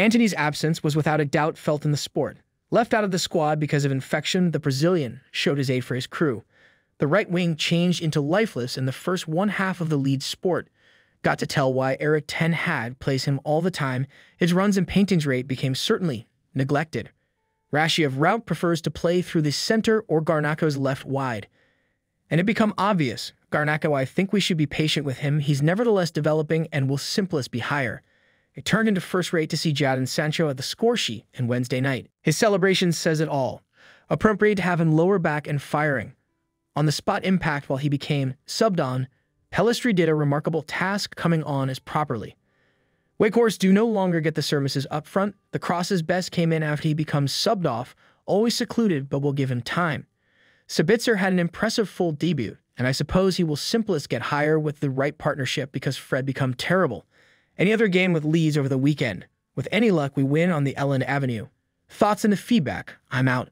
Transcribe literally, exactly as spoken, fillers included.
Antony's absence was without a doubt felt in the sport. Left out of the squad because of infection, the Brazilian showed his aid for his crew. The right wing changed into lifeless in the first one half of the Leeds sport. Got to tell why Erik ten Hag plays him all the time, his runs and paintings rate became certainly neglected. Rashiov Raut prefers to play through the center or Garnacho's left wide. And it become obvious, Garnacho, I think we should be patient with him, he's nevertheless developing and will simplest be higher. It turned into first rate to see Jadon Sancho at the score sheet on Wednesday night. His celebration says it all. Appropriate to have him lower back and firing. On the spot impact while he became subbed on, Pelistry did a remarkable task coming on as properly. Wakehorse do no longer get the services up front. The crosses best came in after he becomes subbed off, always secluded but will give him time. Sabitzer had an impressive full debut, and I suppose he will simplest get higher with the right partnership because Fred become terrible. Any other game with Leeds over the weekend. With any luck, we win on the Ellen Avenue. Thoughts and the feedback. I'm out.